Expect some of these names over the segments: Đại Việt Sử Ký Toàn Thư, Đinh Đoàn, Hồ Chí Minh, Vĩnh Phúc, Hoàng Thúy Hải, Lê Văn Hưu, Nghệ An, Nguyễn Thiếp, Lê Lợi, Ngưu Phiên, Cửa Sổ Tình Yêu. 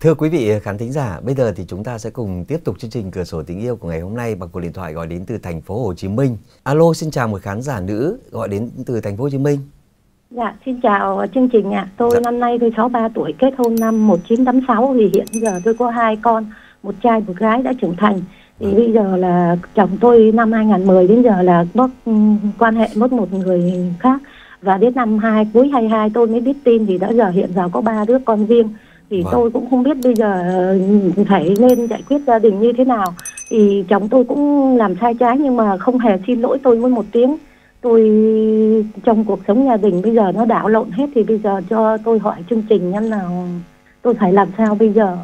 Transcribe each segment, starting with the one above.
Thưa quý vị khán thính giả, bây giờ thì chúng ta sẽ cùng tiếp tục chương trình Cửa Sổ Tình Yêu của ngày hôm nay bằng cuộc điện thoại gọi đến từ thành phố Hồ Chí Minh. Alo, xin chào một khán giả nữ gọi đến từ thành phố Hồ Chí Minh. Dạ, xin chào chương trình ạ. Tôi năm nay tôi 63 tuổi, kết hôn năm 1986 thì hiện giờ tôi có hai con, một trai một gái đã trưởng thành. Thì bây giờ là chồng tôi năm 2010 đến giờ là quan hệ mất một người khác, và đến năm cuối 22 tôi mới biết tin thì hiện giờ có ba đứa con riêng. Thì tôi cũng không biết bây giờ phải nên giải quyết gia đình như thế nào. Thì chồng tôi cũng làm sai trái nhưng mà không hề xin lỗi tôi với một tiếng. Tôi trong cuộc sống gia đình bây giờ nó đảo lộn hết, thì bây giờ cho tôi hỏi chương trình xem nào tôi phải làm sao bây giờ.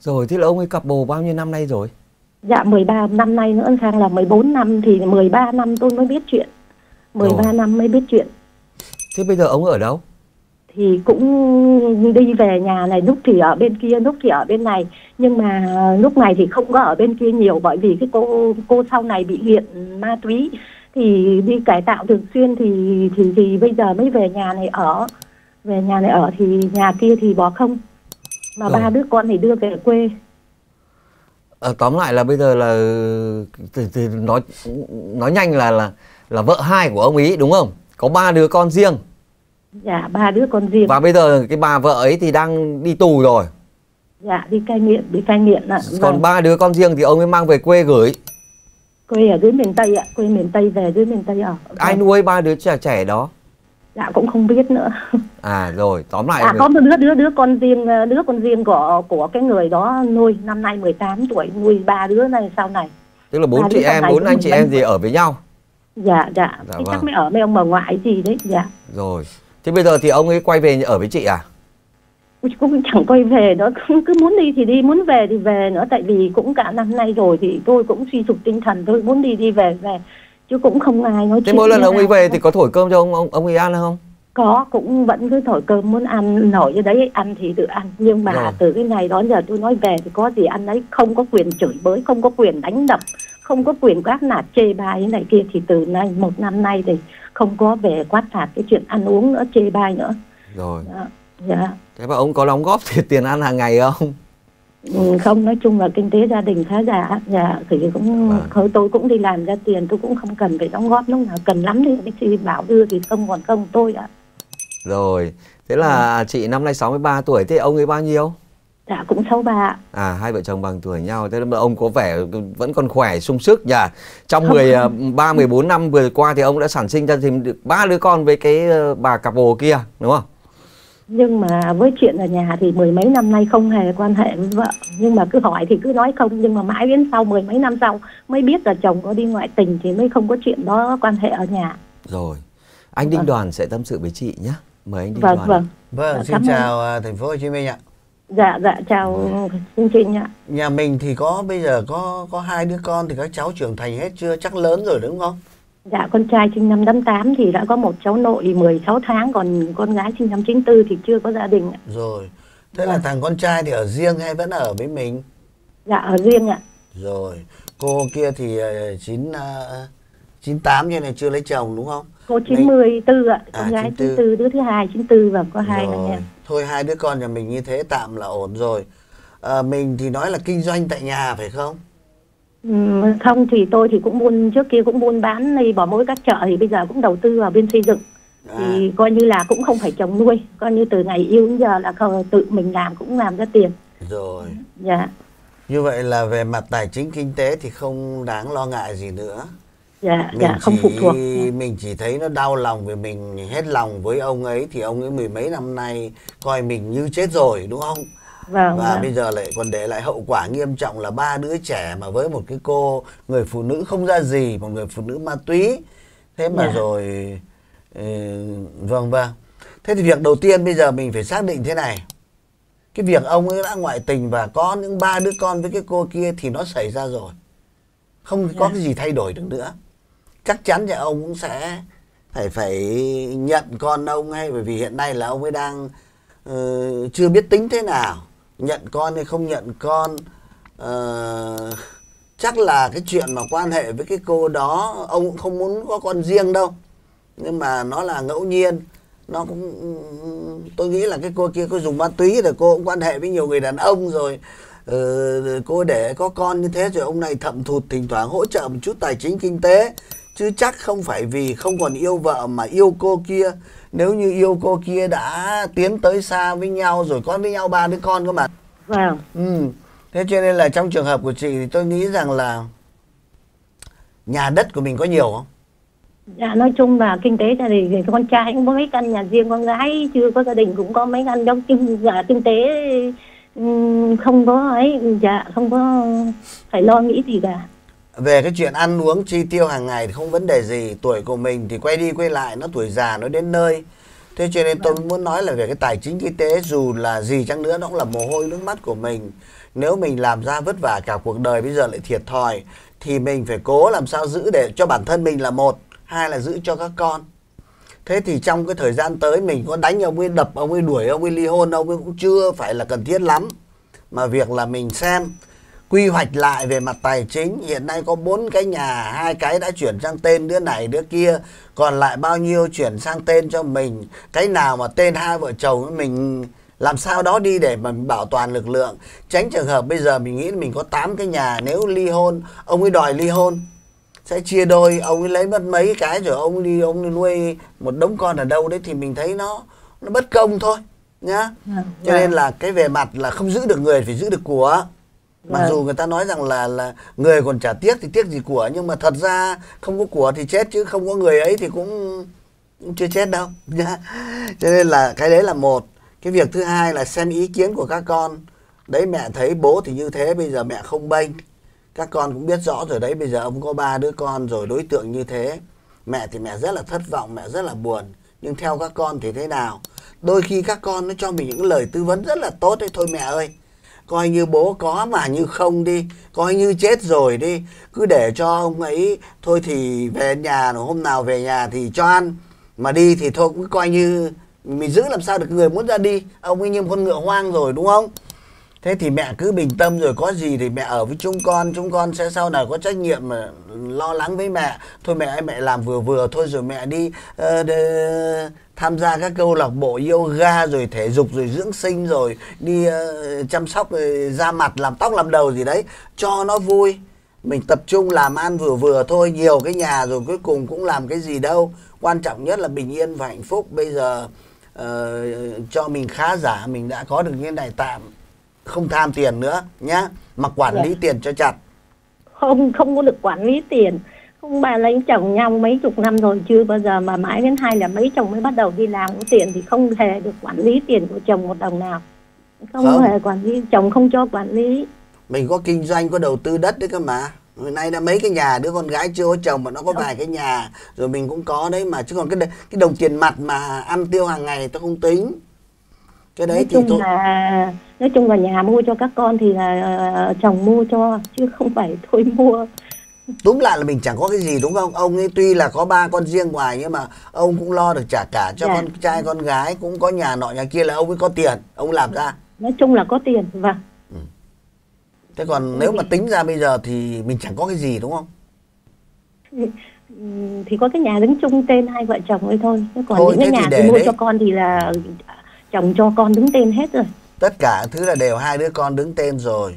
Rồi, thế là ông ấy cặp bồ bao nhiêu năm nay rồi? Dạ 13 năm nay nữa, sang là 14 năm thì 13 năm tôi mới biết chuyện. 13 năm mới biết chuyện. Thế bây giờ ông ở đâu? Thì cũng đi về nhà này, lúc thì ở bên kia, lúc thì ở bên này. Nhưng mà lúc này thì không có ở bên kia nhiều, bởi vì cái cô sau này bị nghiện ma túy thì đi cải tạo thường xuyên, thì bây giờ mới về nhà này ở. Về nhà này ở thì nhà kia thì bỏ không. Mà ba đứa con thì đưa về quê. Tóm lại là bây giờ là nói nhanh là vợ hai của ông ý đúng không? Có ba đứa con riêng. Dạ, ba đứa con riêng. Và bây giờ cái bà vợ ấy thì đang đi tù rồi. Dạ, đi cai nghiện ạ. Còn ba đứa con riêng thì ông ấy mang về quê gửi. Quê ở dưới miền Tây ạ, quê miền Tây, về dưới miền Tây ở. Ai nuôi ba đứa trẻ đó? Dạ cũng không biết nữa. À rồi, tóm lại là có một đứa con riêng của cái người đó nuôi, năm nay 18 tuổi nuôi ba đứa này sau này. Tức là bốn chị em, bốn anh chị em gì ở với nhau. Dạ, dạ. Thì chắc mới ở với ông bà ngoại gì đấy, dạ. Rồi. Thế bây giờ thì ông ấy quay về ở với chị à? Cũng chẳng quay về nữa, cứ muốn đi thì đi, muốn về thì về nữa. Tại vì cũng cả năm nay rồi thì tôi cũng suy sụp tinh thần, tôi muốn đi đi về chứ cũng không ai nói chuyện. Thế mỗi lần ông ấy về thì có thổi cơm cho ông ấy ăn không? Có, cũng vẫn cứ thổi cơm, muốn ăn nổi như đấy, ăn thì tự ăn. Nhưng mà từ cái ngày đó giờ tôi nói về thì có gì ăn đấy, không có quyền chửi bới, không có quyền đánh đập, không có quyền quát nạt chê bai này kia. Thì từ nay một năm nay thì không có về quát phạt cái chuyện ăn uống nữa, chê bai nữa. Rồi. Dạ. Thế mà ông có đóng góp tiền ăn hàng ngày không? Không, nói chung là kinh tế gia đình khá giả. Dạ, thì cũng tôi cũng đi làm ra tiền, tôi cũng không cần phải đóng góp, lúc nào cần lắm thì bảo đưa thì không, còn không tôi ạ. Rồi, thế là chị năm nay 63 tuổi, thế ông ấy bao nhiêu? Dạ cũng 63. À, hai vợ chồng bằng tuổi nhau, thế mà ông có vẻ vẫn còn khỏe, sung sức nhỉ. Trong 13-14 năm vừa qua thì ông đã sản sinh ra thêm được ba đứa con với cái bà cặp bồ kia, đúng không? Nhưng mà với chuyện ở nhà thì mười mấy năm nay không hề quan hệ với vợ. Nhưng mà cứ hỏi thì cứ nói không. Nhưng mà mãi đến sau, mười mấy năm sau mới biết là chồng có đi ngoại tình thì mới không có chuyện đó quan hệ ở nhà. Rồi, anh Đinh Đoàn sẽ tâm sự với chị nhé. Mời anh Đinh Đoàn. Vâng, xin chào thành phố Hồ Chí Minh ạ. Dạ, dạ, chào chương trình ạ. Nhà mình thì bây giờ có hai đứa con thì các cháu trưởng thành hết chưa? Chắc lớn rồi đúng không? Dạ, con trai sinh năm 88 thì đã có một cháu nội 16 tháng, còn con gái sinh năm 94 thì chưa có gia đình ạ. Rồi, thế là thằng con trai thì ở riêng hay vẫn ở với mình? Dạ, ở riêng ạ. Rồi, cô kia thì 98 như này chưa lấy chồng đúng không? Cô 94 ạ, con gái 94, đứa thứ hai 94 và có hai anh em. Thôi hai đứa con nhà mình như thế tạm là ổn rồi. Mình thì nói là kinh doanh tại nhà phải không? Không, thì tôi thì cũng buôn, trước kia cũng buôn bán đi bỏ mỗi các chợ, thì bây giờ cũng đầu tư vào bên xây dựng. Thì coi như là cũng không phải chồng nuôi, coi như từ ngày yêu đến giờ là tự mình làm, cũng làm ra tiền. Rồi. Dạ. Như vậy là về mặt tài chính kinh tế thì không đáng lo ngại gì nữa. Dạ, không phụ thuộc. Mình chỉ thấy nó đau lòng vì mình hết lòng với ông ấy, thì ông ấy mười mấy năm nay coi mình như chết rồi đúng không? Vâng, và bây giờ lại còn để lại hậu quả nghiêm trọng là ba đứa trẻ mà với một cái cô người phụ nữ không ra gì, một người phụ nữ ma túy. Thế mà rồi vâng. Thế thì việc đầu tiên bây giờ mình phải xác định thế này. Cái việc ông ấy đã ngoại tình và có những ba đứa con với cái cô kia thì nó xảy ra rồi. Không có cái gì thay đổi được nữa. Chắc chắn nhà ông cũng sẽ phải nhận con ông hay, bởi vì hiện nay là ông ấy đang chưa biết tính thế nào, nhận con hay không nhận con. Chắc là cái chuyện mà quan hệ với cái cô đó ông cũng không muốn có con riêng đâu, nhưng mà nó là ngẫu nhiên. nó cũng, tôi nghĩ là cái cô kia cô dùng ma túy rồi cô cũng quan hệ với nhiều người đàn ông rồi, cô để có con như thế rồi ông này thậm thụt thỉnh thoảng hỗ trợ một chút tài chính kinh tế, chứ chắc không phải vì không còn yêu vợ mà yêu cô kia. Nếu như yêu cô kia đã tiến tới xa với nhau rồi, có với nhau 3 đứa con cơ mà. Vâng. Thế cho nên là trong trường hợp của chị thì tôi nghĩ rằng là nhà đất của mình có nhiều không? Dạ, nói chung là kinh tế gia đình, con trai cũng có mấy căn nhà riêng, con gái chưa có gia đình cũng có mấy căn giống kinh tế không có ấy, dạ không có phải lo nghĩ gì cả. Về cái chuyện ăn uống chi tiêu hàng ngày thì không vấn đề gì, tuổi của mình thì quay đi quay lại, nó tuổi già nó đến nơi. Thế cho nên tôi muốn nói là về cái tài chính kinh tế dù là gì chăng nữa nó cũng là mồ hôi nước mắt của mình. Nếu mình làm ra vất vả cả cuộc đời bây giờ lại thiệt thòi thì mình phải cố làm sao giữ để cho bản thân mình là một, hai là giữ cho các con. Thế thì trong cái thời gian tới mình có đánh ông ấy, đập ông ấy, đuổi ông ấy, ly hôn ông ấy cũng chưa phải là cần thiết lắm. Mà việc là mình xem quy hoạch lại về mặt tài chính, hiện nay có 4 cái nhà, 2 cái đã chuyển sang tên đứa này đứa kia, còn lại bao nhiêu chuyển sang tên cho mình. Cái nào mà tên hai vợ chồng mình làm sao đó đi để mà bảo toàn lực lượng, tránh trường hợp bây giờ mình nghĩ mình có 8 cái nhà, nếu ly hôn ông ấy đòi ly hôn sẽ chia đôi, ông ấy lấy mất mấy cái rồi ông đi ông nuôi một đống con ở đâu đấy thì mình thấy nó bất công thôi nhá. Cho nên là cái về mặt là không giữ được người phải giữ được của. Mặc dù người ta nói rằng là người còn chả tiếc thì tiếc gì của, nhưng mà thật ra không có của thì chết, chứ không có người ấy thì cũng chưa chết đâu nhá. Cho nên là cái đấy là một. Cái việc thứ hai là xem ý kiến của các con. Đấy, mẹ thấy bố thì như thế, bây giờ mẹ không bênh. Các con cũng biết rõ rồi đấy, bây giờ ông có 3 đứa con rồi, đối tượng như thế. Mẹ thì mẹ rất là thất vọng, mẹ rất là buồn. Nhưng theo các con thì thế nào? Đôi khi các con nó cho mình những lời tư vấn rất là tốt đấy. Thôi mẹ ơi, coi như bố có mà như không đi, coi như chết rồi đi, cứ để cho ông ấy. Thôi thì về nhà, hôm nào về nhà thì cho ăn, mà đi thì thôi cũng coi như mình giữ làm sao được người muốn ra đi. Ông ấy như một con ngựa hoang rồi đúng không? Thế thì mẹ cứ bình tâm, rồi có gì thì mẹ ở với chúng con sẽ sau này có trách nhiệm mà lo lắng với mẹ. Thôi mẹ ơi, mẹ làm vừa vừa thôi, rồi mẹ đi tham gia các câu lạc bộ yoga, rồi thể dục, rồi dưỡng sinh, rồi đi chăm sóc da mặt, làm tóc, làm đầu gì đấy, cho nó vui. Mình tập trung làm ăn vừa vừa thôi, nhiều cái nhà rồi cuối cùng cũng làm cái gì đâu. Quan trọng nhất là bình yên và hạnh phúc. Bây giờ cho mình khá giả, mình đã có được như này tạm, không tham tiền nữa nhá, mà quản lý tiền cho chặt. Không có được quản lý tiền. Không, bà lấy chồng nhau mấy chục năm rồi chưa bao giờ, mà mãi đến hai là mấy chồng mới bắt đầu đi làm có tiền, thì không hề được quản lý tiền của chồng một đồng nào. Không hề quản lý, chồng không cho quản lý. Mình có kinh doanh, có đầu tư đất đấy cơ mà. Hồi nay là mấy cái nhà, đứa con gái chưa có chồng mà nó có vài cái nhà rồi, mình cũng có đấy mà. Chứ còn cái đồng tiền mặt mà ăn tiêu hàng ngày tôi không tính. Cái đấy thì tôi... là nói chung là nhà mua cho các con thì là chồng mua cho, chứ không phải thôi mua. Túm lại là mình chẳng có cái gì đúng không? Ông ấy tuy là có 3 con riêng ngoài, nhưng mà ông cũng lo được trả cả cho con trai con gái, cũng có nhà nọ nhà kia, là ông ấy có tiền, ông làm ra. Nói chung là có tiền, Thế còn nếu mà tính ra bây giờ thì mình chẳng có cái gì đúng không? Thì có cái nhà đứng chung tên hai vợ chồng ấy thôi. Còn thôi, những cái nhà thì mua cho con thì là chồng cho con đứng tên hết rồi. Tất cả thứ là đều hai đứa con đứng tên rồi.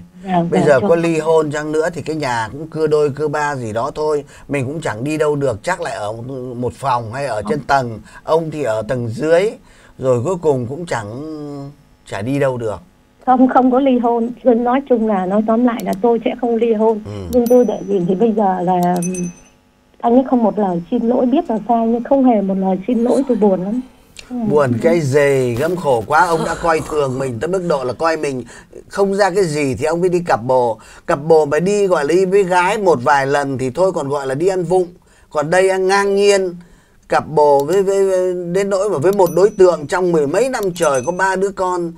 Bây giờ có ly hôn chăng nữa thì cái nhà cũng cưa đôi cưa ba gì đó thôi. Mình cũng chẳng đi đâu được, chắc lại ở một phòng hay ở trên tầng, ông thì ở tầng dưới, rồi cuối cùng cũng chả đi đâu được. Không có ly hôn. Nói chung là, nói tóm lại là tôi sẽ không ly hôn. Nhưng tôi để nhìn thì bây giờ là anh ấy không một lời xin lỗi, biết là sai nhưng không hề một lời xin lỗi, tôi buồn lắm. Buồn cái gì, gấm khổ quá. Ông đã coi thường mình tới mức độ là coi mình không ra cái gì thì ông ấy đi cặp bồ. Cặp bồ mà đi gọi là đi với gái một vài lần thì thôi còn gọi là đi ăn vụng. Còn đây ăn ngang nhiên, cặp bồ với đến nỗi mà với một đối tượng trong mười mấy năm trời có 3 đứa con.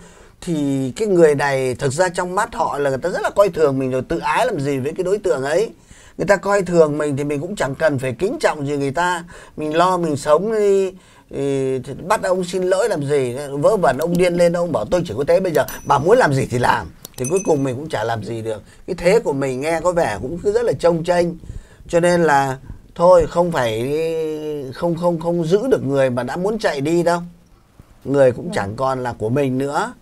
Thì cái người này thực ra trong mắt họ là người ta rất là coi thường mình rồi, tự ái làm gì với cái đối tượng ấy. Người ta coi thường mình thì mình cũng chẳng cần phải kính trọng gì người ta, mình lo mình sống đi. Thì bắt ông xin lỗi làm gì, vớ vẩn ông điên lên, ông bảo tôi chỉ có thế, bây giờ bà muốn làm gì thì làm. Thì cuối cùng mình cũng chả làm gì được. Cái thế của mình nghe có vẻ cũng cứ rất là trông chênh. Cho nên là thôi không phải, không giữ được người mà đã muốn chạy đi đâu. người cũng chẳng còn là của mình nữa.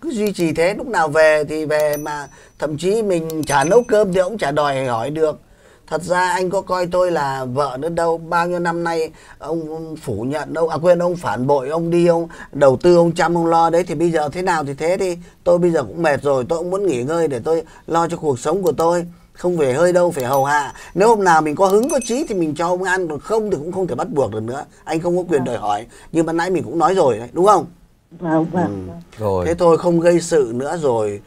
Cứ duy trì thế, lúc nào về thì về, mà thậm chí mình chả nấu cơm thì ông chả đòi hỏi được. Thật ra anh có coi tôi là vợ nữa đâu, bao nhiêu năm nay ông phủ nhận, ông phản bội, ông đi, ông đầu tư, ông chăm, ông lo đấy. Thì bây giờ thế nào thì thế đi, tôi bây giờ cũng mệt rồi, tôi cũng muốn nghỉ ngơi để tôi lo cho cuộc sống của tôi. Không phải hơi đâu, phải hầu hạ. Nếu hôm nào mình có hứng có chí thì mình cho ông ăn, còn không thì cũng không thể bắt buộc được nữa. Anh không có quyền đòi hỏi, như ban nãy mình cũng nói rồi đấy, đúng không? Rồi. Thế thôi, không gây sự nữa rồi.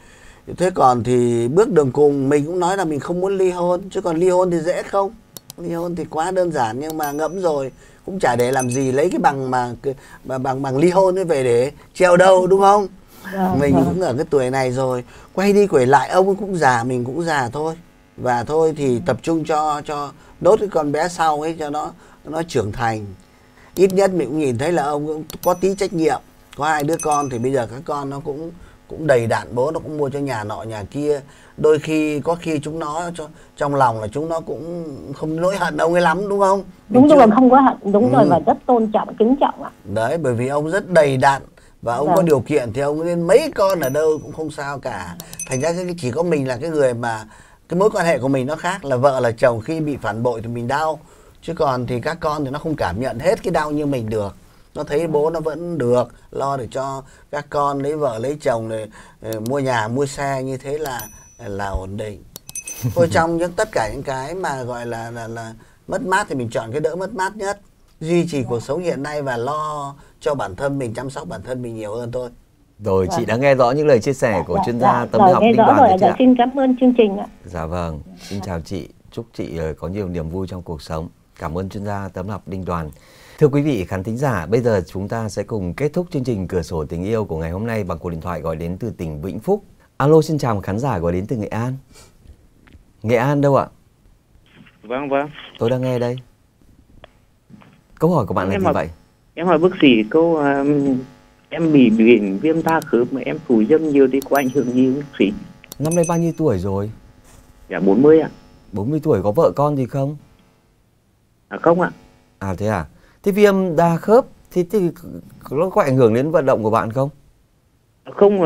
Thế còn thì bước đường cùng, mình cũng nói là mình không muốn ly hôn. Chứ còn ly hôn thì dễ không? Ly hôn thì quá đơn giản, nhưng mà ngẫm rồi cũng chả để làm gì, lấy cái bằng mà bằng ly hôn ấy về để treo đâu, đúng không? Mình cũng ở cái tuổi này rồi, quay đi quẩy lại ông cũng già, mình cũng già thôi. Và thôi thì tập trung cho đốt cái con bé sau ấy cho nó trưởng thành. Ít nhất mình cũng nhìn thấy là ông cũng có tí trách nhiệm. Có hai đứa con thì bây giờ các con nó cũng đầy đạn, bố nó cũng mua cho nhà nọ nhà kia. Đôi khi có khi chúng nó trong lòng là chúng nó cũng không nỗi hận ông ấy lắm, đúng không? Đúng rồi, không có hận, đúng rồi, và rất tôn trọng, kính trọng ạ. Đấy, bởi vì ông rất đầy đạn và ông có điều kiện thì ông nên mấy con ở đâu cũng không sao cả. Thành ra cái chỉ có mình là cái người mà cái mối quan hệ của mình nó khác, là vợ là chồng khi bị phản bội thì mình đau, chứ còn thì các con thì nó không cảm nhận hết cái đau như mình được. Nó thấy bố nó vẫn được lo để cho các con lấy vợ lấy chồng rồi mua nhà mua xe, như thế là ổn định. Thôi trong những tất cả những cái mà gọi là mất mát thì mình chọn cái đỡ mất mát nhất, duy trì cuộc sống hiện nay và lo cho bản thân mình, chăm sóc bản thân mình nhiều hơn thôi. Rồi, chị đã nghe rõ những lời chia sẻ của chuyên gia tâm học Đinh Đoàn rồi chị ạ. Xin cảm ơn chương trình ạ. Dạ vâng, xin chào chị, chúc chị có nhiều niềm vui trong cuộc sống. Cảm ơn chuyên gia tâm học Đinh Đoàn. Thưa quý vị khán thính giả, bây giờ chúng ta sẽ cùng kết thúc chương trình Cửa Sổ Tình Yêu của ngày hôm nay bằng cuộc điện thoại gọi đến từ tỉnh Vĩnh Phúc. Alo, xin chào khán giả gọi đến từ Nghệ An. Nghệ An đâu ạ? Vâng, vâng. Tôi đang nghe đây. Câu hỏi của bạn là gì vậy? Em hỏi bác sĩ câu em bị bệnh viêm da khớp mà em thủ dâm nhiều thì có ảnh hưởng gì bác sĩ? Năm nay bao nhiêu tuổi rồi? Dạ 40 ạ. 40 tuổi, có vợ con gì không? À không ạ. À thế à? Thế viêm đa khớp thì nó có ảnh hưởng đến vận động của bạn không? Không,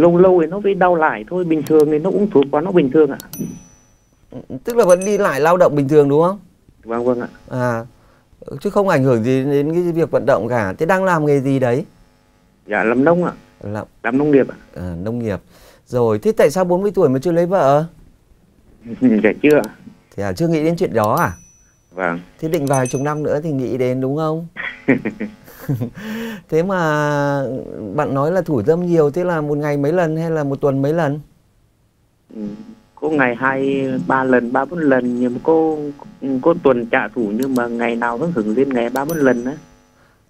lâu lâu thì nó mới đau lại thôi, bình thường thì nó uống thuốc quá nó bình thường ạ. Tức là vẫn đi lại lao động bình thường đúng không? Vâng vâng ạ. À, chứ không ảnh hưởng gì đến cái việc vận động cả. Thế đang làm nghề gì đấy? Dạ làm nông ạ. Làm nông nghiệp ạ. À, nông nghiệp. Rồi, thế tại sao 40 tuổi mà chưa lấy vợ? Dạ chưa. Thế à, chưa nghĩ đến chuyện đó à? Vâng. Thế định vài chục năm nữa thì nghĩ đến đúng không? Thế mà bạn nói là thủ dâm nhiều, thế là một ngày mấy lần hay là một tuần mấy lần? Có ngày 2-3 lần, 3-4 lần, nhưng cô tuần trả thủ nhưng mà ngày nào vẫn hưởng lên ngày 3-4 lần á.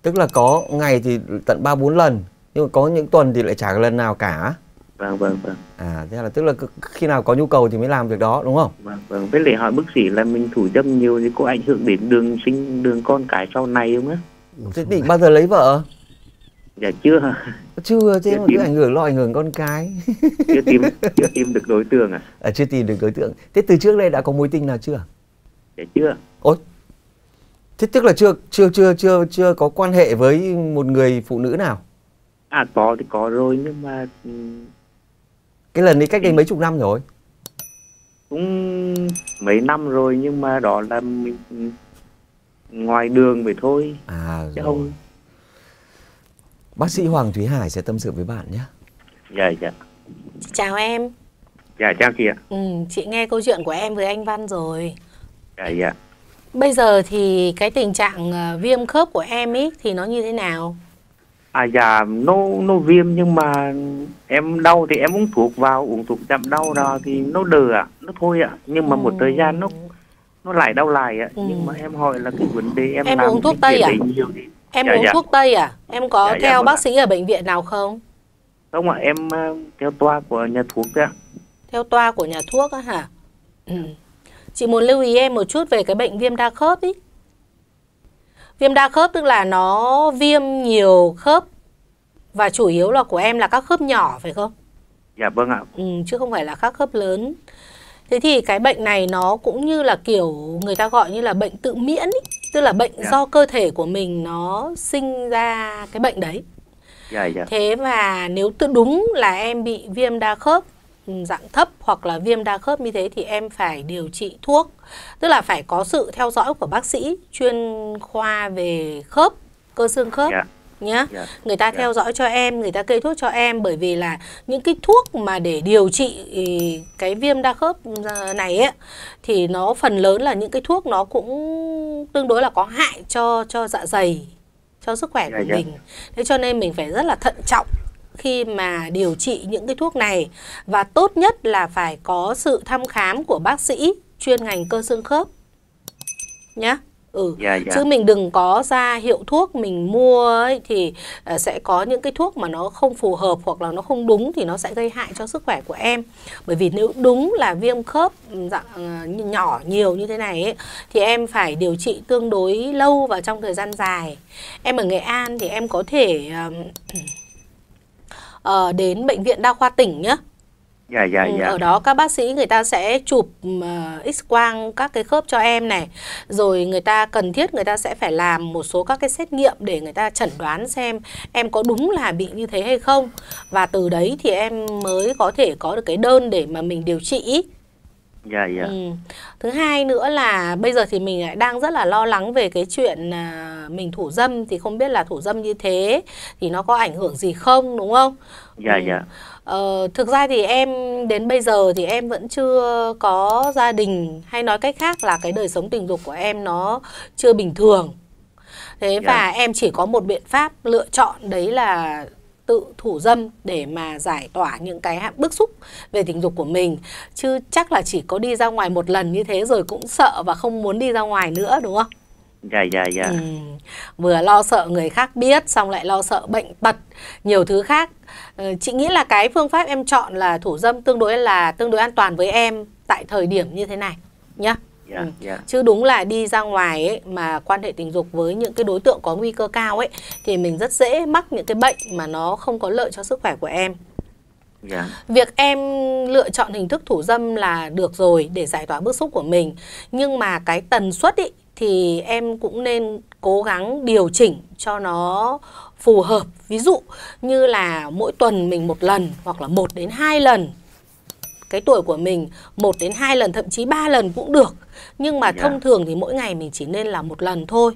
Tức là có ngày thì tận 3-4 lần, nhưng mà có những tuần thì lại chả lần nào cả. Vâng, vâng, vâng. À, thế là tức là khi nào có nhu cầu thì mới làm việc đó, đúng không? Vâng, vâng. Với lại hỏi bác sĩ là mình thủ dâm nhiều thì có ảnh hưởng đến đường sinh, đường con cái sau này không á? Thế định bao giờ lấy vợ? Dạ chưa. Chưa, thế mà cứ ảnh hưởng, lo ảnh hưởng con cái. Chưa tìm được đối tượng à? À, chưa tìm được đối tượng. Thế từ trước đây đã có mối tình nào chưa? Dạ chưa. Ôi, thế tức là chưa có quan hệ với một người phụ nữ nào? À, có thì có rồi nhưng mà... Cái lần đi cách đây mấy chục năm rồi? Cũng mấy năm rồi nhưng mà đó là mình ngoài đường vậy thôi. À rồi. Không... Bác sĩ Hoàng Thúy Hải sẽ tâm sự với bạn nhé. Dạ dạ. Chào em. Dạ chào chị ạ. Chị nghe câu chuyện của em với anh Văn rồi. Dạ dạ. Bây giờ thì cái tình trạng viêm khớp của em ấy thì nó như thế nào? À dạ, nó viêm nhưng mà em đau thì em uống thuốc vào, uống thuốc giảm đau ra thì nó đỡ ạ, nó thôi ạ. Nhưng mà một thời gian nó lại đau lại ạ. Nhưng mà em hỏi là cái vấn đề em làm uống thuốc Tây à? Em uống thuốc Tây à? Em có theo bác sĩ ở bệnh viện nào không? Không ạ, em theo toa của nhà thuốc ạ. Theo toa của nhà thuốc á hả? Chị muốn lưu ý em một chút về cái bệnh viêm đa khớp ý. Viêm đa khớp tức là nó viêm nhiều khớp và chủ yếu là của em là các khớp nhỏ phải không? Dạ vâng ạ. Chứ không phải là các khớp lớn. Thế thì cái bệnh này nó cũng như là kiểu người ta gọi như là bệnh tự miễn ý. tức là bệnh do cơ thể của mình nó sinh ra cái bệnh đấy. Thế và nếu đúng là em bị viêm đa khớp dạng thấp hoặc là viêm đa khớp như thế thì em phải điều trị thuốc, tức là phải có sự theo dõi của bác sĩ chuyên khoa về khớp, cơ xương khớp nhá. Người ta theo dõi cho em, người ta kê thuốc cho em, bởi vì là những cái thuốc mà để điều trị cái viêm đa khớp này ấy, thì nó phần lớn là những cái thuốc nó cũng tương đối là có hại cho dạ dày, cho sức khỏe của mình. Thế cho nên mình phải rất là thận trọng khi mà điều trị những cái thuốc này, và tốt nhất là phải có sự thăm khám của bác sĩ chuyên ngành cơ xương khớp nhá. Chứ mình đừng có ra hiệu thuốc mình mua ấy, thì sẽ có những cái thuốc mà nó không phù hợp hoặc là nó không đúng thì nó sẽ gây hại cho sức khỏe của em. Bởi vì nếu đúng là viêm khớp dạng nhỏ nhiều như thế này ấy, thì em phải điều trị tương đối lâu và trong thời gian dài. Em ở Nghệ An thì em có thể đến bệnh viện đa khoa tỉnh nhé. Ở đó các bác sĩ người ta sẽ chụp x-quang các cái khớp cho em này. Rồi người ta cần thiết người ta sẽ phải làm một số các cái xét nghiệm để người ta chẩn đoán xem em có đúng là bị như thế hay không. Và từ đấy thì em mới có thể có được cái đơn để mà mình điều trị. Thứ hai nữa là bây giờ thì mình lại đang rất là lo lắng về cái chuyện mình thủ dâm, thì không biết là thủ dâm như thế thì nó có ảnh hưởng gì không, đúng không? Thực ra thì em đến bây giờ thì em vẫn chưa có gia đình, hay nói cách khác là cái đời sống tình dục của em nó chưa bình thường. Thế và em chỉ có một biện pháp lựa chọn, đấy là tự thủ dâm để mà giải tỏa những cái bức xúc về tình dục của mình. Chứ chắc là chỉ có đi ra ngoài một lần như thế rồi cũng sợ và không muốn đi ra ngoài nữa, đúng không? Vừa lo sợ người khác biết, xong lại lo sợ bệnh tật, nhiều thứ khác. Chị nghĩ là cái phương pháp em chọn là thủ dâm tương đối an toàn với em tại thời điểm như thế này nhá. Chứ đúng là đi ra ngoài ấy, mà quan hệ tình dục với những cái đối tượng có nguy cơ cao ấy, thì mình rất dễ mắc những cái bệnh mà nó không có lợi cho sức khỏe của em. Việc em lựa chọn hình thức thủ dâm là được rồi, để giải tỏa bức xúc của mình. Nhưng mà cái tần suất ấy, thì em cũng nên cố gắng điều chỉnh cho nó phù hợp. Ví dụ như là mỗi tuần mình một lần, hoặc là 1 đến 2 lần. Cái tuổi của mình 1 đến 2 lần, thậm chí 3 lần cũng được. Nhưng mà thông thường thì mỗi ngày mình chỉ nên là 1 lần thôi,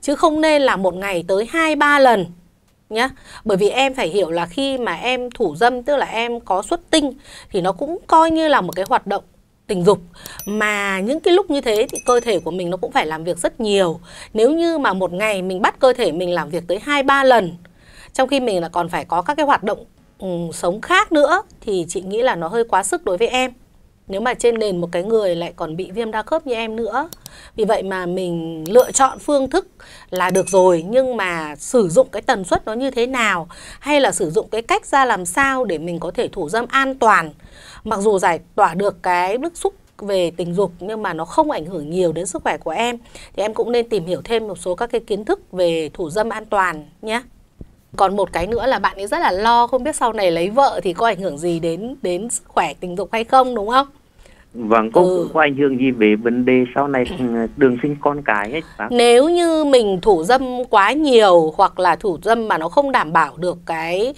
chứ không nên là một ngày tới 2-3 lần nhá. Bởi vì em phải hiểu là khi mà em thủ dâm, tức là em có xuất tinh, thì nó cũng coi như là một cái hoạt động tình dục. Mà những cái lúc như thế thì cơ thể của mình nó cũng phải làm việc rất nhiều. Nếu như mà một ngày mình bắt cơ thể mình làm việc tới 2-3 lần, trong khi mình là còn phải có các cái hoạt động sống khác nữa, thì chị nghĩ là nó hơi quá sức đối với em, nếu mà trên nền một cái người lại còn bị viêm đa khớp như em nữa. Vì vậy mà mình lựa chọn phương thức là được rồi, nhưng mà sử dụng cái tần suất nó như thế nào, hay là sử dụng cái cách ra làm sao để mình có thể thủ dâm an toàn, mặc dù giải tỏa được cái bức xúc về tình dục nhưng mà nó không ảnh hưởng nhiều đến sức khỏe của em, thì em cũng nên tìm hiểu thêm một số các cái kiến thức về thủ dâm an toàn nhé. Còn một cái nữa là bạn ấy rất là lo không biết sau này lấy vợ thì có ảnh hưởng gì đến sức khỏe tình dục hay không, đúng không? Vâng, có ảnh hưởng gì về vấn đề sau này đường sinh con cái ấy, bác? Nếu như mình thủ dâm quá nhiều, hoặc là thủ dâm mà nó không đảm bảo được cái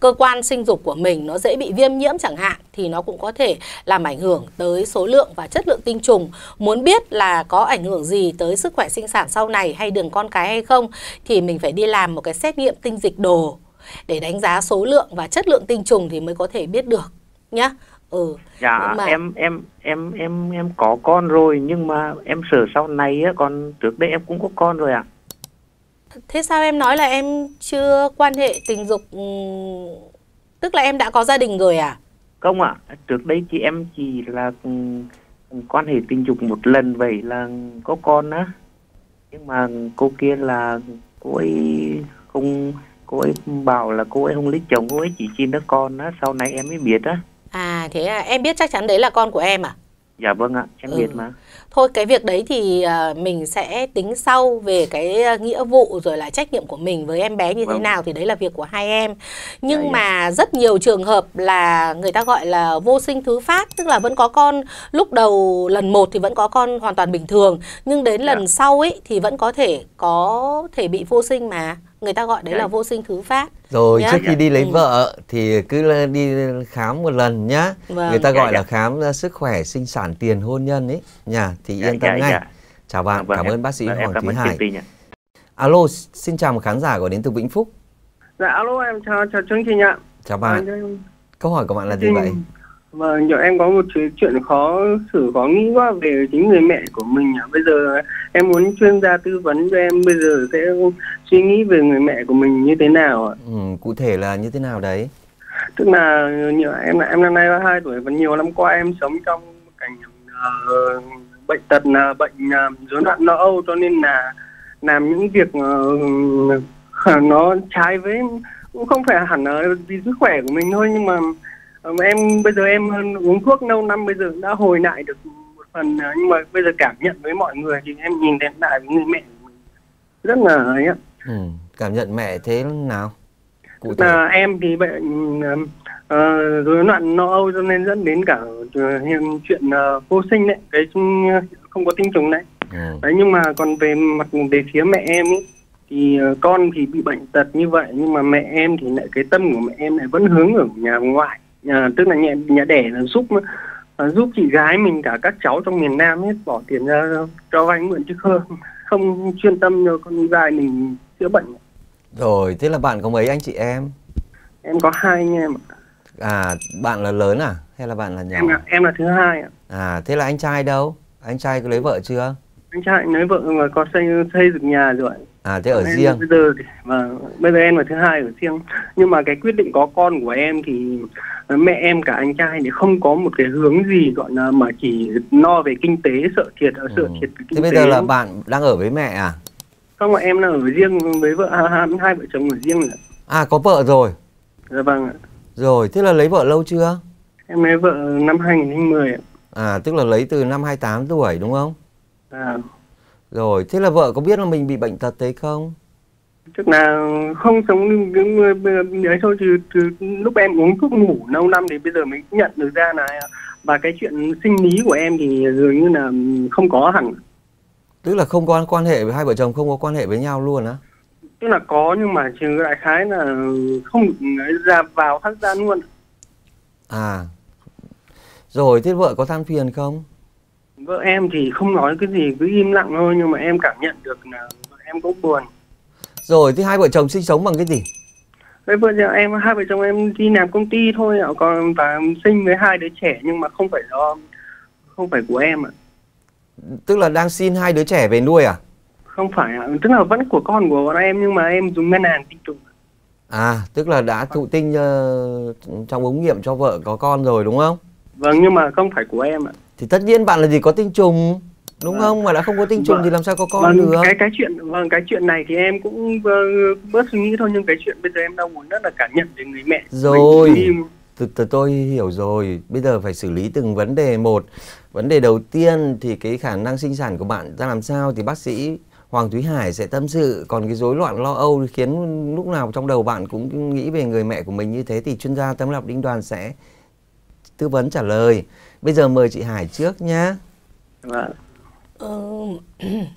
cơ quan sinh dục của mình, nó dễ bị viêm nhiễm chẳng hạn, thì nó cũng có thể làm ảnh hưởng tới số lượng và chất lượng tinh trùng. Muốn biết là có ảnh hưởng gì tới sức khỏe sinh sản sau này hay đường con cái hay không, thì mình phải đi làm một cái xét nghiệm tinh dịch đồ để đánh giá số lượng và chất lượng tinh trùng thì mới có thể biết được nhá. Em có con rồi, nhưng mà em sợ sau này á, còn trước đây em cũng có con rồi ạ. Thế sao em nói là em chưa quan hệ tình dục, tức là em đã có gia đình rồi à? Không ạ, trước đây chị em chỉ là quan hệ tình dục 1 lần vậy là có con á. Nhưng mà cô kia là cô ấy bảo là cô ấy không lấy chồng, cô ấy chỉ xin đứa con á, sau này em mới biết á. À, thế à, em biết chắc chắn đấy là con của em à? Dạ vâng ạ, em biết mà. Thôi cái việc đấy thì mình sẽ tính sau về cái nghĩa vụ rồi là trách nhiệm của mình với em bé như thế nào thì đấy là việc của hai em. Nhưng mà rất nhiều trường hợp là người ta gọi là vô sinh thứ phát, tức là vẫn có con lúc đầu lần một thì vẫn có con hoàn toàn bình thường, nhưng đến lần sau ấy thì vẫn có thể bị vô sinh mà. Người ta gọi đấy là vô sinh thứ phát. Rồi trước khi đi lấy vợ thì cứ đi khám một lần nhá. Người ta gọi là khám sức khỏe sinh sản tiền hôn nhân ấy nhà, thì yên tâm ngay. Chào bạn, cảm ơn bác sĩ Hoàng Thúy Hải. Alo, xin chào một khán giả gọi đến từ Vĩnh Phúc. Dạ alo, em chào chương trình ạ. Chào bạn. Câu hỏi của bạn là gì vậy? Vâng, em có một chuyện khó nghĩ quá về chính người mẹ của mình. Bây giờ em muốn chuyên gia tư vấn cho em bây giờ sẽ suy nghĩ về người mẹ của mình như thế nào ạ? Cụ thể là như thế nào đấy? Tức là em năm nay 32 tuổi và nhiều năm qua em sống trong cảnh bệnh tật, là bệnh rối loạn lo âu, cho nên là làm những việc nó trái với, cũng không phải hẳn là vì sức khỏe của mình thôi, nhưng mà em bây giờ em uống thuốc lâu năm bây giờ đã hồi lại được một phần, nhưng mà bây giờ cảm nhận với mọi người thì em nhìn đẹp lại với người mẹ rất là ấy ạ. Cảm nhận mẹ thế nào? Cụ thể là em thì bệnh rối loạn lo âu cho nên dẫn đến cả chuyện vô sinh đấy, cái không có tinh trùng đấy. Đấy, nhưng mà còn về mặt về phía mẹ em ấy, thì con thì bị bệnh tật như vậy, nhưng mà mẹ em thì lại cái tâm của mẹ em lại vẫn hướng ở nhà ngoại. Tức là nhà đẻ là giúp chị gái mình cả các cháu trong miền Nam hết, bỏ tiền ra cho vay mượn chứ không chuyên tâm cho con trai mình chữa bệnh. Rồi, thế là bạn có mấy anh chị em? Em có hai anh em ạ. À, bạn là lớn à? Hay là bạn là nhỏ? Em là thứ hai ạ. À, thế là anh trai đâu? Anh trai có lấy vợ chưa? Anh trai lấy vợ mà có xây dựng nhà rồi. À, thế ở em riêng? Bây giờ em là thứ hai ở riêng. Nhưng mà cái quyết định có con của em thì mẹ em cả anh trai thì không có một cái hướng gì gọi là, mà chỉ lo về kinh tế, sợ thiệt về kinh tế. Thế bây giờ là bạn đang ở với mẹ à? Không, mà em là ở riêng với vợ, hai vợ chồng ở riêng rồi. À, có vợ rồi? Dạ vâng ạ. Rồi, thế là lấy vợ lâu chưa? Em lấy vợ năm 2010 ạ. À, tức là lấy từ năm 28 tuổi đúng không? À. Rồi, thế là vợ có biết là mình bị bệnh tật đấy không? Tức là không sống đấy thôi, từ lúc em uống thuốc ngủ lâu năm thì bây giờ mới nhận được ra là, và cái chuyện sinh lý của em thì dường như là không có hẳn. Tức là không có quan hệ với hai vợ chồng, không có quan hệ với nhau luôn á? Tức là có, nhưng mà trừ đại khái là không ra vào khác gian luôn. À, rồi thế vợ có than phiền không? Vợ em thì không nói cái gì, cứ im lặng thôi, nhưng mà em cảm nhận được là vợ em cũng buồn. Rồi, thế hai vợ chồng sinh sống bằng cái gì? Hai vợ chồng em đi làm công ty thôi, còn và sinh với hai đứa trẻ, nhưng mà không phải của em ạ. Tức là đang xin hai đứa trẻ về nuôi à? Không phải ạ, tức là vẫn của con của bọn em, nhưng mà em dùng ngân hàng tinh trùng. À, tức là đã thụ tinh trong ống nghiệm cho vợ có con rồi đúng không? Vâng, nhưng mà không phải của em ạ. Thì tất nhiên bạn là gì có tinh trùng đúng không, mà đã không có tinh trùng thì làm sao có con được. Cái chuyện này thì em cũng bớt suy nghĩ thôi, nhưng cái chuyện bây giờ em đang muốn rất là cảm nhận về người mẹ. Rồi, từ tôi hiểu rồi. Bây giờ phải xử lý từng vấn đề một. Vấn đề đầu tiên thì cái khả năng sinh sản của bạn ra làm sao thì bác sĩ Hoàng Thúy Hải sẽ tâm sự. Còn cái rối loạn lo âu khiến lúc nào trong đầu bạn cũng nghĩ về người mẹ của mình như thế thì chuyên gia tâm lý học Đinh Đoàn sẽ tư vấn trả lời. Bây giờ mời chị Hải trước nhé.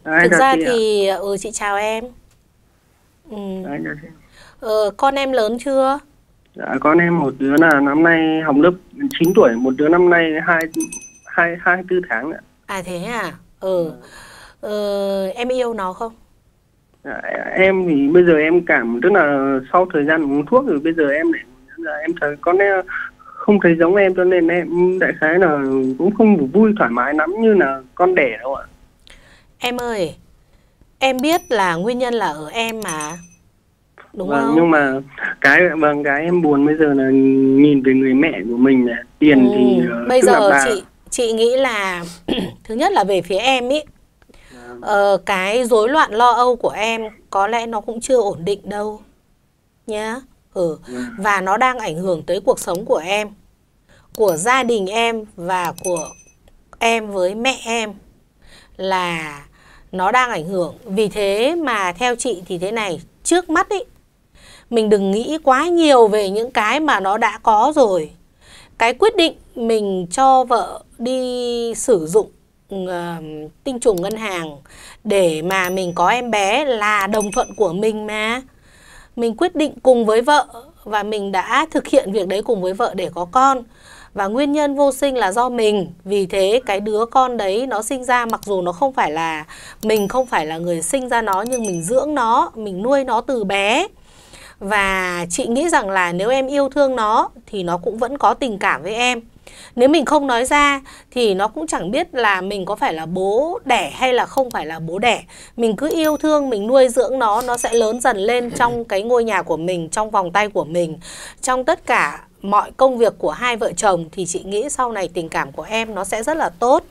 Thực ra thì chị chào em. Con em lớn chưa? Dạ, con em một đứa là năm nay học lớp 9 tuổi, một đứa năm nay 24 tháng ạ. À thế à? Em yêu nó không? Dạ, em thì bây giờ em cảm, tức là sau thời gian uống thuốc rồi bây giờ em thấy con em không thấy giống em, cho nên em đại khái là cũng không vui thoải mái lắm như là con đẻ đâu ạ. Em ơi, em biết là nguyên nhân là ở em mà. Đúng không? Nhưng mà cái em buồn bây giờ là nhìn về người mẹ của mình là tiền thì bây giờ chị nghĩ là thứ nhất là về phía em ý. Cái rối loạn lo âu của em có lẽ nó cũng chưa ổn định đâu. Nhá. Và nó đang ảnh hưởng tới cuộc sống của em, của gia đình em và của em với mẹ em là nó đang ảnh hưởng. Vì thế mà theo chị thì thế này, trước mắt ý, mình đừng nghĩ quá nhiều về những cái mà nó đã có rồi. Cái quyết định mình cho vợ đi sử dụng tinh trùng ngân hàng để mà mình có em bé là đồng thuận của mình mà. Mình quyết định cùng với vợ và mình đã thực hiện việc đấy cùng với vợ để có con. Và nguyên nhân vô sinh là do mình. Vì thế cái đứa con đấy nó sinh ra, mặc dù nó không phải là mình, không phải là người sinh ra nó, nhưng mình dưỡng nó, mình nuôi nó từ bé. Và chị nghĩ rằng là nếu em yêu thương nó thì nó cũng vẫn có tình cảm với em. Nếu mình không nói ra thì nó cũng chẳng biết là mình có phải là bố đẻ hay là không phải là bố đẻ. Mình cứ yêu thương, mình nuôi dưỡng nó sẽ lớn dần lên trong cái ngôi nhà của mình, trong vòng tay của mình, trong tất cả mọi công việc của hai vợ chồng. Thì chị nghĩ sau này tình cảm của em nó sẽ rất là tốt.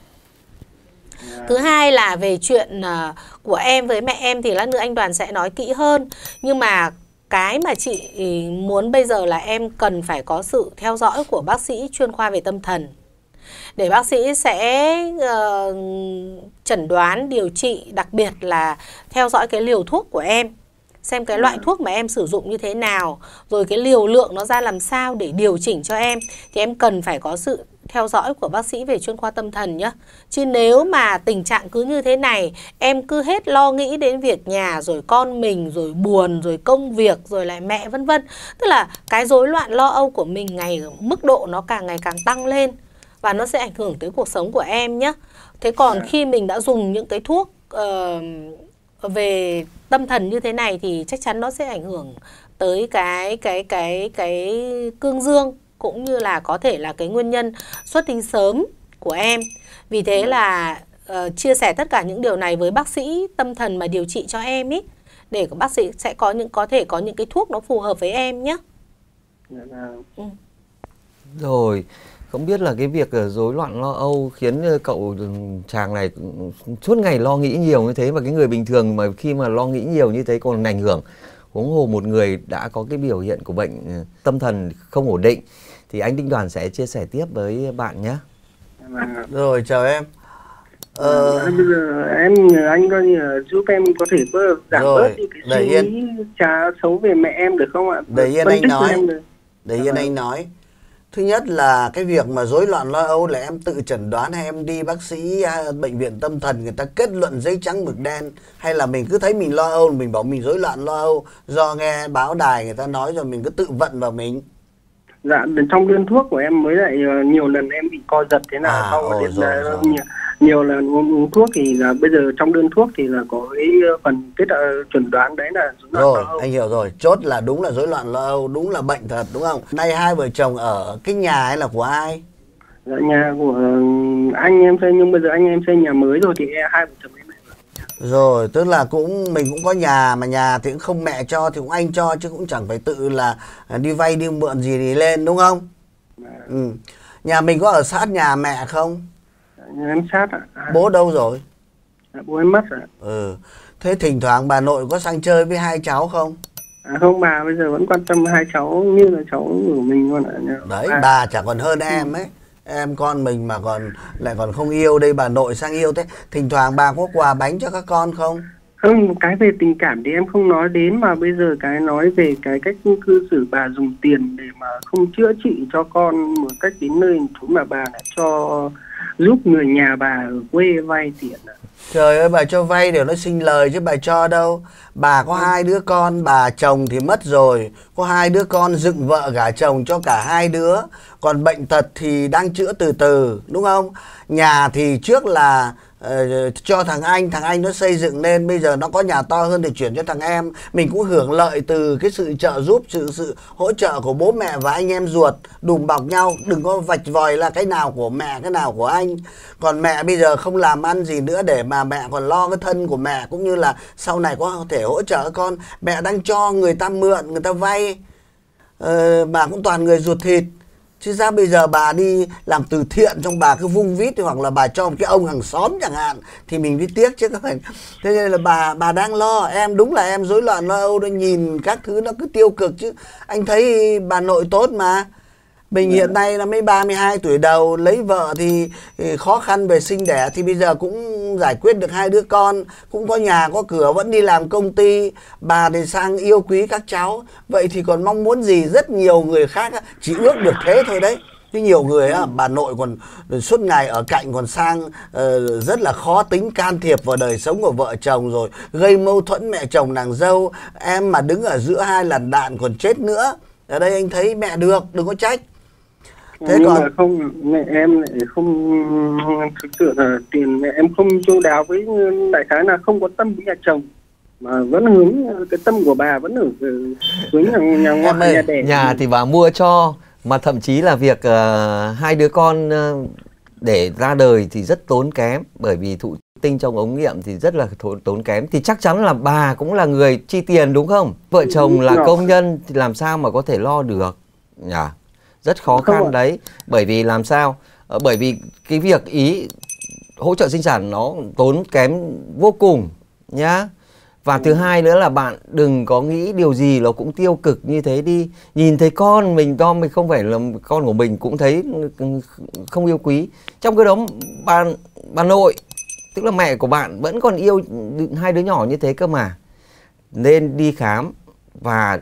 Thứ hai là về chuyện của em với mẹ em thì lát nữa anh Đoàn sẽ nói kỹ hơn. Nhưng mà cái mà chị muốn bây giờ là em cần phải có sự theo dõi của bác sĩ chuyên khoa về tâm thần, để bác sĩ sẽ chẩn đoán, điều trị, đặc biệt là theo dõi cái liều thuốc của em, xem cái loại thuốc mà em sử dụng như thế nào, rồi cái liều lượng nó ra làm sao để điều chỉnh cho em. Thì em cần phải có sự theo dõi của bác sĩ về chuyên khoa tâm thần nhé. Chứ nếu mà tình trạng cứ như thế này, em cứ hết lo nghĩ đến việc nhà, rồi con mình, rồi buồn, rồi công việc, rồi lại mẹ vân vân. Tức là cái rối loạn lo âu của mình mức độ nó càng ngày càng tăng lên, và nó sẽ ảnh hưởng tới cuộc sống của em nhé. Thế còn khi mình đã dùng những cái thuốc về tâm thần như thế này thì chắc chắn nó sẽ ảnh hưởng tới cái cương dương, cũng như là có thể là cái nguyên nhân xuất tinh sớm của em. Vì thế là chia sẻ tất cả những điều này với bác sĩ tâm thần mà điều trị cho em ý, để bác sĩ sẽ có thể có những cái thuốc nó phù hợp với em nhé. Rồi, không biết là cái việc rối loạn lo âu khiến cậu chàng này suốt ngày lo nghĩ nhiều như thế, và cái người bình thường mà khi mà lo nghĩ nhiều như thế còn ảnh hưởng, huống hồ một người đã có cái biểu hiện của bệnh tâm thần không ổn định, thì anh Đinh Đoàn sẽ chia sẻ tiếp với bạn nhé. Rồi, chào em. Anh coi như giúp em có thể giảm bớt đi cái suy nghĩ xấu về mẹ em được không ạ? Để yên anh nói. Để yên anh nói. Thứ nhất là cái việc mà rối loạn lo âu là em tự chẩn đoán, hay em đi bác sĩ bệnh viện tâm thần người ta kết luận giấy trắng mực đen, hay là mình cứ thấy mình lo âu mình bảo mình rối loạn lo âu do nghe báo đài người ta nói rồi mình cứ tự vận vào mình? Dạ, trong đơn thuốc của em mới lại nhiều lần em bị co giật thế nào nhiều lần uống thuốc thì là bây giờ trong đơn thuốc thì là có cái phần kết chuẩn đoán đấy là rối loạn lo âu. Anh hiểu rồi, chốt là đúng là rối loạn lo âu, đúng là bệnh thật đúng không? Nay hai vợ chồng ở cái nhà ấy là của ai? Dạ, nhà của anh em xây, nhưng bây giờ anh em xây nhà mới rồi thì hai vợ chồng em lại ở. Rồi, tức là mình cũng có nhà, mà nhà thì cũng không mẹ cho thì cũng anh cho, chứ cũng chẳng phải tự là đi vay đi mượn gì thì lên đúng không? Ừ. Nhà mình có ở sát nhà mẹ không? Em sát ạ. Bố đâu rồi? Bố em mất rồi. Ừ. Thế thỉnh thoảng bà nội có sang chơi với hai cháu không? Không, bà bây giờ vẫn quan tâm hai cháu như là cháu của mình luôn ạ. Đấy, bà chả còn hơn em ấy. Em con mình mà lại còn không yêu, đây bà nội sang yêu thế. Thỉnh thoảng bà có quà bánh cho các con không? Không, cái về tình cảm thì em không nói đến, mà bây giờ cái nói về cái cách cư xử, bà dùng tiền để mà không chữa trị cho con một cách đến nơi chúng, mà bà lại cho giúp người nhà bà ở quê vay tiền. Trời ơi, bà cho vay để nó sinh lời chứ bà cho đâu. Bà có hai đứa con, bà chồng thì mất rồi, có hai đứa con dựng vợ gả chồng cho cả hai đứa. Còn bệnh tật thì đang chữa từ từ đúng không? Nhà thì trước là cho thằng anh nó xây dựng lên, bây giờ nó có nhà to hơn để chuyển cho thằng em. Mình cũng hưởng lợi từ cái sự trợ giúp, sự hỗ trợ của bố mẹ và anh em ruột, đùm bọc nhau, đừng có vạch vòi là cái nào của mẹ cái nào của anh. Còn mẹ bây giờ không làm ăn gì nữa để mà mẹ còn lo cái thân của mẹ, cũng như là sau này có thể hỗ trợ con. Mẹ đang cho người ta mượn, người ta vay, bà cũng toàn người ruột thịt. Chứ ra bây giờ bà đi làm từ thiện trong bà cứ vung vít, hoặc là bà cho một cái ông hàng xóm chẳng hạn, thì mình biết tiếc chứ các bạn. Thế nên là bà đang lo. Em đúng là em rối loạn lo âu, nhìn các thứ nó cứ tiêu cực chứ. Anh thấy bà nội tốt mà. Mình hiện nay là mấy 32 tuổi đầu lấy vợ thì khó khăn về sinh đẻ, thì bây giờ cũng giải quyết được 2 đứa con, cũng có nhà có cửa, vẫn đi làm công ty, bà thì sang yêu quý các cháu, vậy thì còn mong muốn gì? Rất nhiều người khác chỉ ước được thế thôi đấy. Chứ nhiều người á, bà nội còn suốt ngày ở cạnh, còn sang rất là khó tính, can thiệp vào đời sống của vợ chồng, rồi gây mâu thuẫn mẹ chồng nàng dâu. Em mà đứng ở giữa 2 làn đạn còn chết nữa. Ở đây anh thấy mẹ được, đừng có trách. Thế nhưng còn... mà không, mẹ em lại không thực sự là tiền mẹ em không chu đáo, với đại khái là không có tâm với nhà chồng, mà vẫn hướng cái tâm của bà vẫn ở hướng nhà ngoại, nhà đẻ. Nhà thì bà mua cho, mà thậm chí là việc 2 đứa con để ra đời thì rất tốn kém, bởi vì thụ tinh trong ống nghiệm thì rất là tốn kém, thì chắc chắn là bà cũng là người chi tiền đúng không? Vợ chồng là công nhân thì làm sao mà có thể lo được nhỉ? Rất khó khăn đấy. Bởi vì làm sao? Bởi vì cái việc ý hỗ trợ sinh sản nó tốn kém vô cùng nhá. Và thứ hai nữa là bạn đừng có nghĩ điều gì nó cũng tiêu cực như thế đi. Nhìn thấy con mình to, mình không phải là con của mình cũng thấy không yêu quý. Trong cái đó bà nội, tức là mẹ của bạn vẫn còn yêu 2 đứa nhỏ như thế cơ mà. Nên đi khám, và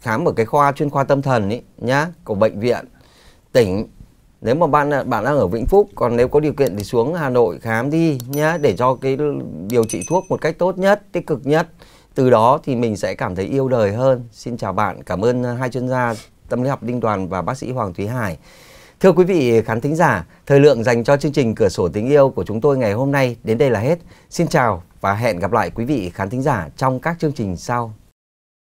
khám ở cái khoa chuyên khoa tâm thần ấy nhá, của bệnh viện tỉnh. Nếu mà bạn đang ở Vĩnh Phúc, còn nếu có điều kiện thì xuống Hà Nội khám đi nhá, để cho cái điều trị thuốc một cách tốt nhất, tích cực nhất. Từ đó thì mình sẽ cảm thấy yêu đời hơn. Xin chào bạn, cảm ơn 2 chuyên gia tâm lý học Đinh Đoàn và bác sĩ Hoàng Thúy Hải. Thưa quý vị khán thính giả, thời lượng dành cho chương trình Cửa Sổ Tình Yêu của chúng tôi ngày hôm nay đến đây là hết. Xin chào và hẹn gặp lại quý vị khán thính giả trong các chương trình sau.